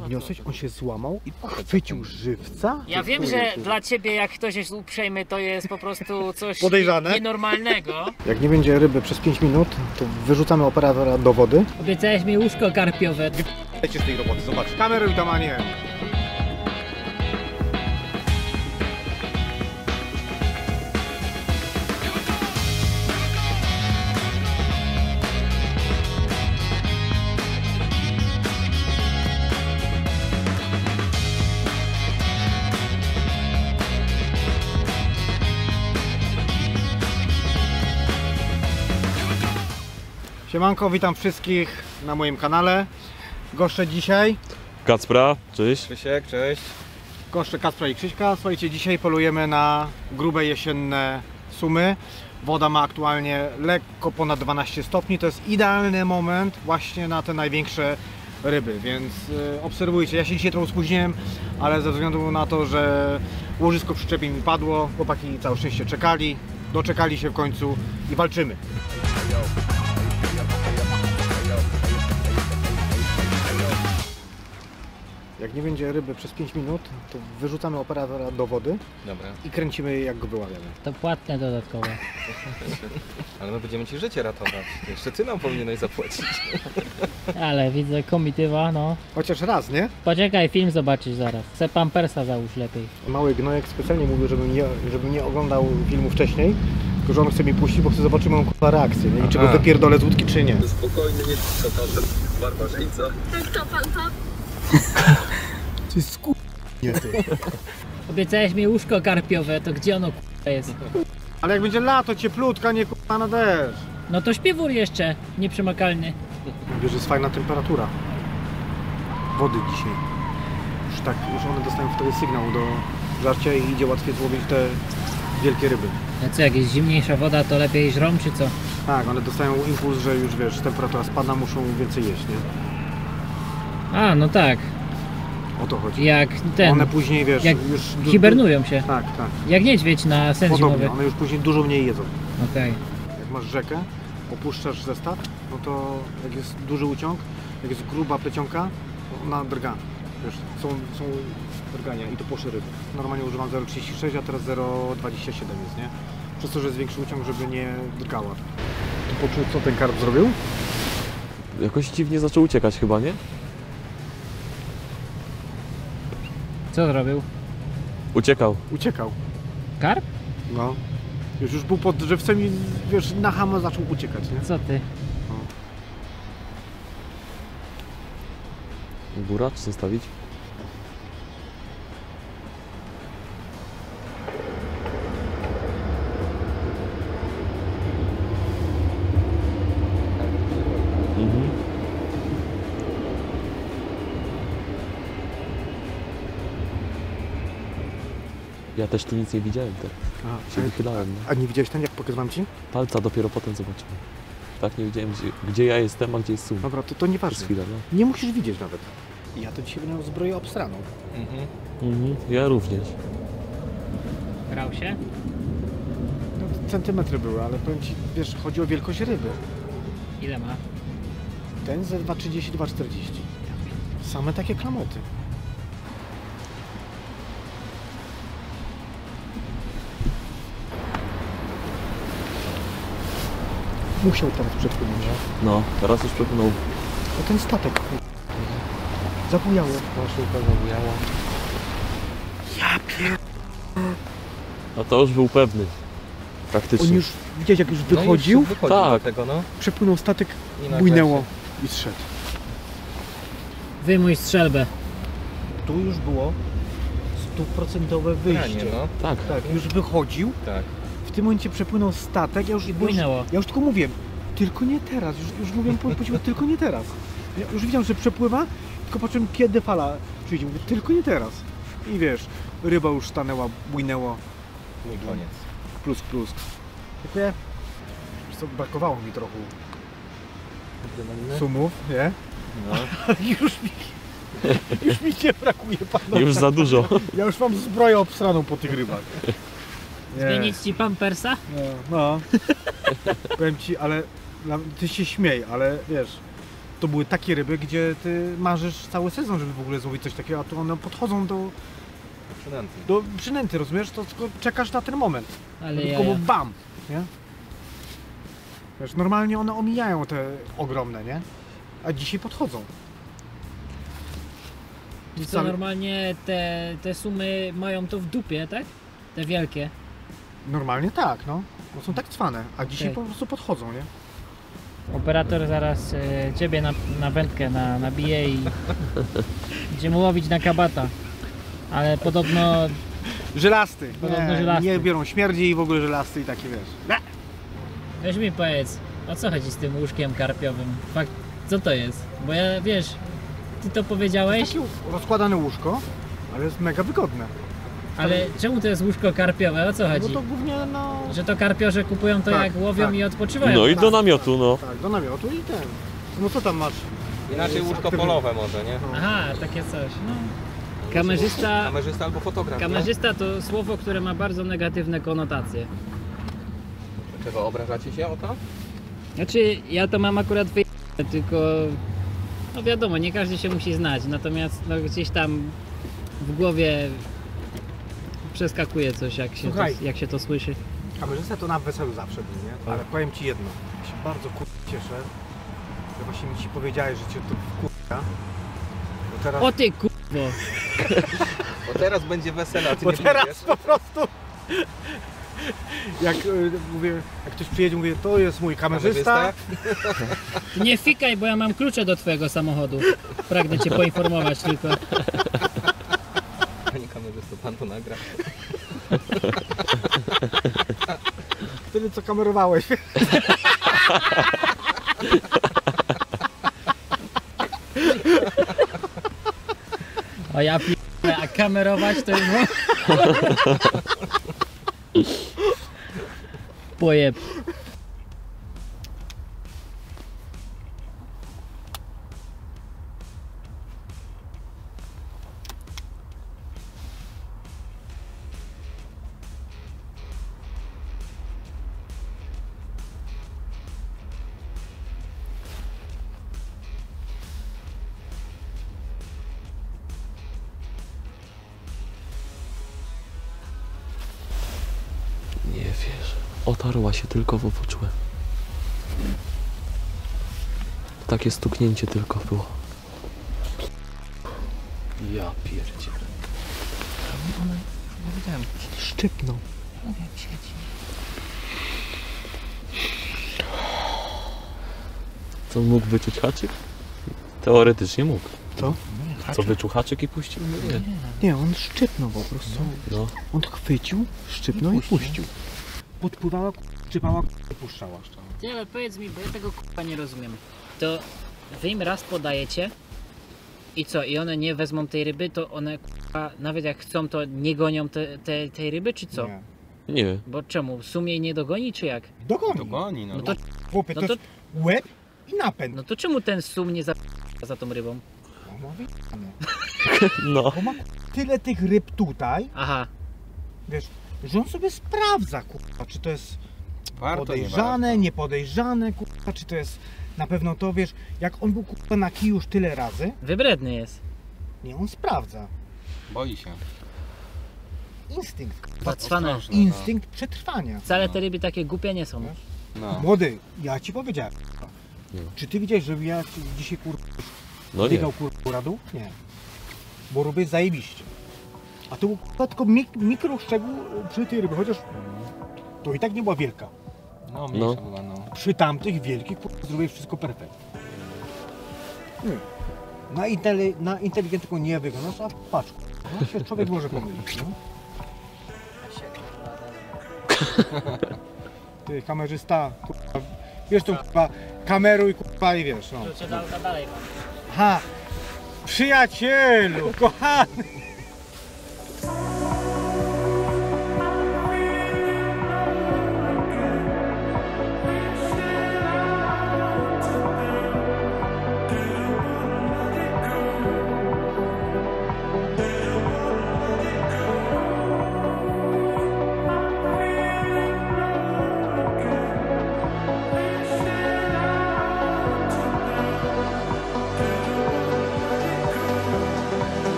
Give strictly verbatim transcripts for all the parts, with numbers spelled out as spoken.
podniosłeś, on się złamał i chwycił żywca? Ja wiem, że dla ciebie jak ktoś jest uprzejmy, to jest po prostu coś podejrzane, nienormalnego. Jak nie będzie ryby przez pięć minut, to wyrzucamy operatora do wody. Obiecałeś mi łóżko karpiowe. Wyjdźcie z tej roboty, zobacz. Kameruj tam, a nie. Siemanko, witam wszystkich na moim kanale. Goszczę dzisiaj Kacpra, cześć. Krzysiek, cześć. Goszczę Kacpra i Krzyśka. Słuchajcie, dzisiaj polujemy na grube jesienne sumy. Woda ma aktualnie lekko ponad dwanaście stopni. To jest idealny moment właśnie na te największe ryby, więc y, obserwujcie. Ja się dzisiaj trochę spóźniłem, ale ze względu na to, że łożysko przyczepi mi padło, chłopaki całe szczęście czekali, doczekali się w końcu i walczymy. Jak nie będzie ryby przez pięć minut, to wyrzucamy operatora do wody. Dobra. I kręcimy, jak go wyławiamy. To płatne dodatkowe. Ale my będziemy ci życie ratować. Jeszcze ty nam powinieneś zapłacić. Ale widzę komitywa, no. Chociaż raz, nie? Poczekaj, film zobaczysz zaraz. Chcę pampersa załóż lepiej. Mały Gnojek specjalnie mówił, żebym nie, żebym nie oglądał filmu wcześniej. Tylko że on chce mi puścić, bo chce zobaczyć moją kurwa reakcję. I czy go wypierdolę z łódki, czy nie. Spokojnie, nie to pan barbarzyńca. To pan to? Ty sku... nie ty. Obiecałeś mi łóżko karpiowe, to gdzie ono k***a jest? Ale jak będzie lato, cieplutka, nie k***a na deszcz. No to śpiewór jeszcze, nieprzemakalny. Wiesz, jest fajna temperatura wody dzisiaj. Już tak, już one dostają wtedy sygnał do żarcia i idzie łatwiej złowić te wielkie ryby. A co, jak jest zimniejsza woda, to lepiej żrą, czy co? Tak, one dostają impuls, że już wiesz, temperatura spada, muszą więcej jeść, nie? A, no tak. O to chodzi. Jak ten, one później, wiesz, jak już... hibernują się. Tak, tak. Jak niedźwiedź na sen podobnie, zimowy. One już później dużo mniej jedzą. Okej. Okay. Jak masz rzekę, opuszczasz zestaw, no to jak jest duży uciąg, jak jest gruba plecionka, ona drga. Wiesz, są, są drgania i to poszy ryby. Normalnie używam zero przecinek trzydzieści sześć, a teraz zero przecinek dwadzieścia siedem jest, nie? Przez to, że jest większy uciąg, żeby nie drgała. To poczuł, co ten karp zrobił? Jakoś dziwnie zaczął uciekać chyba, nie? Co zrobił? Uciekał. Uciekał. Karp? No. Już już był pod drzewcem i wiesz, na hama zaczął uciekać, nie? Co ty? No. Buracz zostawić? Ja też tu nic nie widziałem, tak. A, się wychylałem. A nie widziałeś ten, jak pokazywałem ci? Palca dopiero potem zobaczyłem. Tak, nie widziałem, gdzie, gdzie ja jestem, a gdzie jest sum. Dobra, to, to nie ważne. Chwilę, no. Nie musisz widzieć nawet. Ja to dzisiaj będę zbroję obstraną. Mhm. Mhm. Ja również. Grał się? No, centymetry były, ale powiem ci, wiesz, chodzi o wielkość ryby. Ile ma? Ten ze dwa trzydzieści, dwa czterdzieści. Same takie klamoty. Musiał teraz przepłynąć. No, teraz już przepłynął. O ten statek. Zabujało. Maszynka zabujała. Ja pier... No to już był pewny. Praktycznie. On już, widziałeś jak już wychodził? No już wychodził tak. Tego, no. Przepłynął statek, i bujnęło i zszedł. Wyjmuj strzelbę. Tu już było stuprocentowe wyjście. Kranie, no. Tak. Tak, już wychodził. Tak. W tym momencie przepłynął statek, ja już, już, ja już tylko mówiłem, tylko nie teraz, już, już mówiłem po, po, tylko nie teraz. Ja już widziałem, że przepływa, tylko po czym kiedy fala przyjdzie, mówię, tylko nie teraz. I wiesz, ryba już stanęła, bujnęło. Mój koniec. Plusk, plusk. Dziękuję. Co, brakowało mi trochę sumów, nie? No. już, mi, już mi nie brakuje panu. Już za dużo. Ja już mam zbroję obsraną po tych rybach. Nie. Zmienić ci pampersa? No. no. Powiem ci, ale ty się śmiej, ale wiesz, to były takie ryby, gdzie ty marzysz cały sezon, żeby w ogóle złowić coś takiego, a tu one podchodzą do przynęty, do przynęty, rozumiesz? To tylko czekasz na ten moment, ale tylko ja, ja. bam, nie? Wiesz, normalnie one omijają te ogromne, nie? A dzisiaj podchodzą. I co, normalnie te, te sumy mają to w dupie, tak? Te wielkie. Normalnie tak, no. Bo są tak cwane, a dzisiaj okay. po prostu podchodzą, nie? Operator zaraz y, ciebie na, na wędkę na, nabije i będziemy łowić na kabata. Ale podobno... Żelasty. Podobno nie, żelasty. Nie biorą śmierdzi i w ogóle żelasty i takie, wiesz. Weź mi powiedz, o co chodzi z tym łóżkiem karpiowym? Fakt, co to jest? Bo ja, wiesz, ty to powiedziałeś... To jest takie rozkładane łóżko, ale jest mega wygodne. Ale czemu to jest łóżko karpiowe? O co chodzi? No to głównie no... Że to karpiorze kupują to tak, jak łowią tak. i odpoczywają. No i do namiotu, no. Tak, do namiotu i ten. No co tam masz? Inaczej łóżko aktywne. Polowe może, nie? No. Aha, takie coś. No. Kamerzysta... Kamerzysta albo fotograf. Kamerzysta to słowo, które ma bardzo negatywne konotacje. Dlaczego obrażacie się o to? Znaczy, ja to mam akurat wyjście, tylko... No wiadomo, nie każdy się musi znać, natomiast no, gdzieś tam w głowie... Przeskakuje coś, jak się, Słuchaj, to, jak się to słyszy. Kamerzysta to na weselu zawsze był, nie? Ale powiem ci jedno. Ja się bardzo kur... cieszę, że właśnie mi ci powiedziałeś, że cię to kurwa. Bo teraz... O ty kurwo! Bo teraz będzie wesela, a ty Bo nie teraz mówisz. Po prostu... Jak y, mówię, jak ktoś przyjedzie, mówię, to jest mój kamerzysta. Nie fikaj, bo ja mam klucze do twojego samochodu. Pragnę cię poinformować tylko. To pan to nagra. Wtedy co kamerowałeś. O ja p***a, a kamerować to już... Pojeb. Otarła się tylko w opoczłe. Takie stuknięcie tylko było. Ja pierdzielę. Ona, nie wiedziałem. Szczypnął. Co, mógł wyczuć haczyk? Teoretycznie mógł. Co? Co, wyczuł haczyk i puścił? Nie, nie on szczypnął po prostu. No. On chwycił, szczypnął i puścił. I puścił. Podpływała, czypała, puszczała. Ty, ale powiedz mi, bo ja tego k***a nie rozumiem. To wy im raz podajecie i co, i one nie wezmą tej ryby, to one k***a, nawet jak chcą, to nie gonią te, te, tej ryby, czy co? Nie. nie. Bo czemu? W sumie nie dogoni, czy jak? Dogoni. Dogoni, no. No to, Chłopie, no to, to jest łeb i napęd. No to czemu ten sum nie za za tą rybą? No, no. Bo ma tyle tych ryb tutaj. Aha. Wiesz, że on sobie sprawdza, kurwa, czy to jest warto, podejrzane, nie, nie podejrzane, kurwa, czy to jest na pewno to, wiesz, jak on był, kurwa, na kiju już tyle razy. Wybredny jest. Nie, on sprawdza. Boi się. Instynkt, kurwa, instynkt no. przetrwania. Wcale no. te ryby takie głupie nie są. No. Młody, ja ci powiedziałem, no. czy ty widziałeś, że ja dzisiaj, kurwa, no biegał, kurwa, radu? Nie. Bo robię zajebiście. A to był tylko mik mikro szczegół przy tej rybie, chociaż to i tak nie była wielka. No, mniejsza no. była, no. Przy tamtych wielkich zrobiłeś wszystko perfekt. Hmm. Na, intele na inteligentką nie wyglądasz, a patrz, no, się człowiek może pomylić, no. Ty, kamerzysta, kurwa, wiesz tą kurwa, kameruj, kurwa, i wiesz, no. Dalej, dalej. Ha! Przyjacielu, kochany!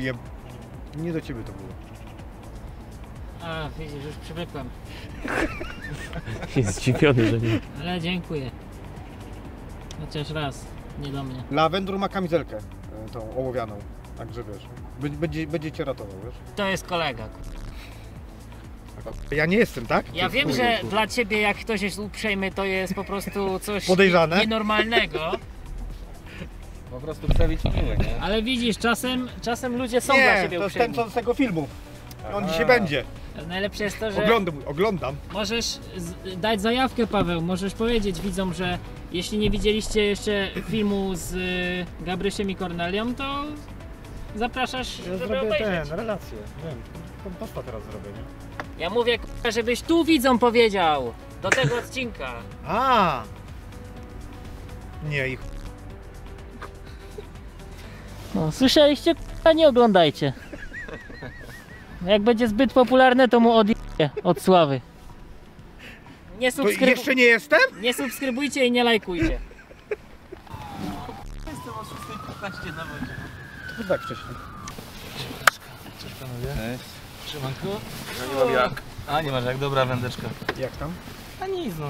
Ja... Nie do ciebie to było. A, widzisz, już przywykłem. Jest zdziwiony, że nie. Ale dziękuję. Chociaż raz, nie do mnie. Lawendur ma kamizelkę tą ołowianą, także wiesz. Będzie, będzie cię ratował, wiesz? To jest kolega. Ja nie jestem, tak? Ja wiem, chuj, że chuj. Dla ciebie jak ktoś jest uprzejmy, to jest po prostu coś podejrzane, nienormalnego. Po prostu przebić miłek, nie? Ale widzisz, czasem, czasem ludzie są nie, dla ciebie uprzejmi. Nie, to jest ten co z tego filmu. On dzisiaj będzie. Najlepsze jest to, że... Oglądam. oglądam. Możesz dać zajawkę, Paweł. Możesz powiedzieć widzom, że jeśli nie widzieliście jeszcze filmu z Gabrysiem i Kornelią, to zapraszasz, ja żeby zrobię obejrzeć. Ten, relację. Wiem, posta teraz zrobię, nie? Ja mówię, żebyś tu widzom powiedział do tego odcinka. A, nie ich. No, słyszeliście? A nie oglądajcie. Jak będzie zbyt popularne, to mu odjebie od sławy. Nie subskryb... Jeszcze nie jestem? Nie subskrybujcie i nie lajkujcie. Jestem o szósta piętnaście na wodzie. To tak wcześniej. Cześć panowie. Trzymanko? No nie mam jak. A nie masz jak, dobra wędeczka. Jak tam? A nic no,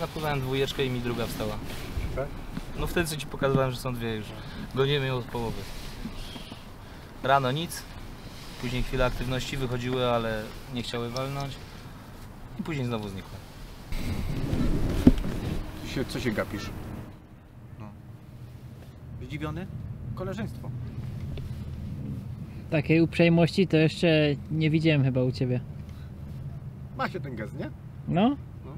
napływałem dwójeczkę i mi druga wstała. Tak? No wtedy co ci pokazywałem, że są dwie już. Gonimy ją od połowy. Rano nic, później chwila aktywności, wychodziły, ale nie chciały walnąć. I później znowu znikły. Co się, co się gapisz? No. Zdziwiony? Koleżeństwo. Takiej uprzejmości to jeszcze nie widziałem chyba u ciebie. Ma się ten gest, nie? No? No.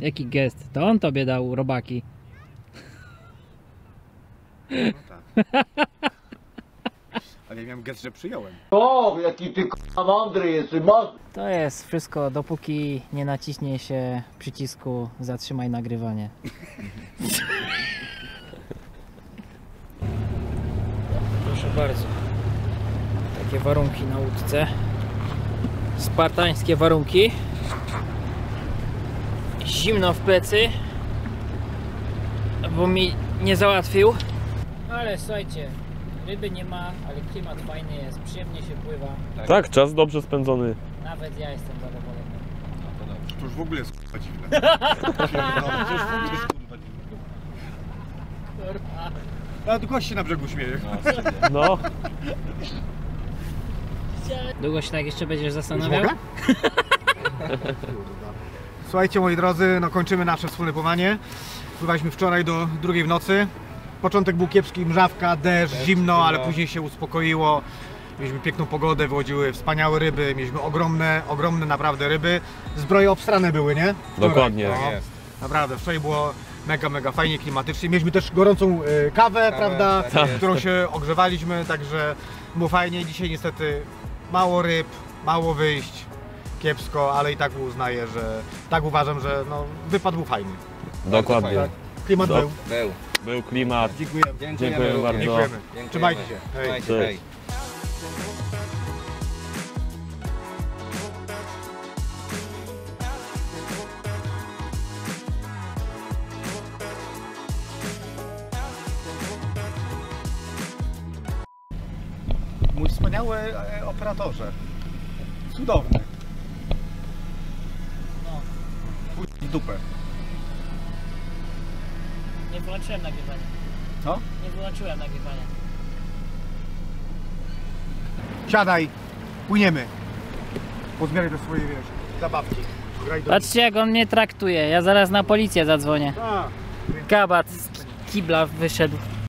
Nie. Jaki gest? To on tobie dał robaki. No tak. Ale ja miałem gest, że przyjąłem. O, jaki ty k***a mądry jesteś. To jest wszystko, dopóki nie naciśnie się przycisku zatrzymaj nagrywanie. Proszę bardzo, takie warunki na łódce, spartańskie warunki, zimno w plecy, bo mi nie załatwił, ale słuchajcie, ryby nie ma, ale klimat fajny jest, przyjemnie się pływa. Tak, tak, czas dobrze spędzony. Nawet ja jestem zadowolony. No to dobrze. To już w ogóle jest k***a dziwne. A długość się na brzegu śmieje. No. Długo się tak jeszcze będziesz zastanawiał? Słuchajcie moi drodzy, no kończymy nasze wspólne pływanie. Pływaliśmy wczoraj do drugiej w nocy. Początek był kiepski, mrzawka, deszcz, zimno, ale później się uspokoiło. Mieliśmy piękną pogodę, wychodziły wspaniałe ryby, mieliśmy ogromne, ogromne naprawdę ryby. Zbroje obstrane były, nie? Wczoraj. Dokładnie. No, naprawdę, wczoraj było mega, mega fajnie, klimatycznie. Mieliśmy też gorącą y, kawę, kawę, prawda, tak, którą się ogrzewaliśmy, także było fajnie. Dzisiaj niestety mało ryb, mało wyjść, kiepsko, ale i tak uznaję, że tak uważam, że no, wypad był fajny. Dokładnie. Tak, klimat Do... był. był. Był klimat. Dziękujemy, Dziękujemy, Dziękujemy bardzo. Dziękujemy. Trzymajcie się. Hej. Trzymajcie. Hej. Mój wspaniały operatorze. Cudowny. No. Chuj dupę. Nie wyłączyłem nagrywania. Co? Nie wyłączyłem nagrywania. Siadaj, płyniemy. Pozbieraj do swojej wiesz, zabawki. Patrzcie jak on mnie traktuje, ja zaraz na policję zadzwonię. Kabat z kibla wyszedł.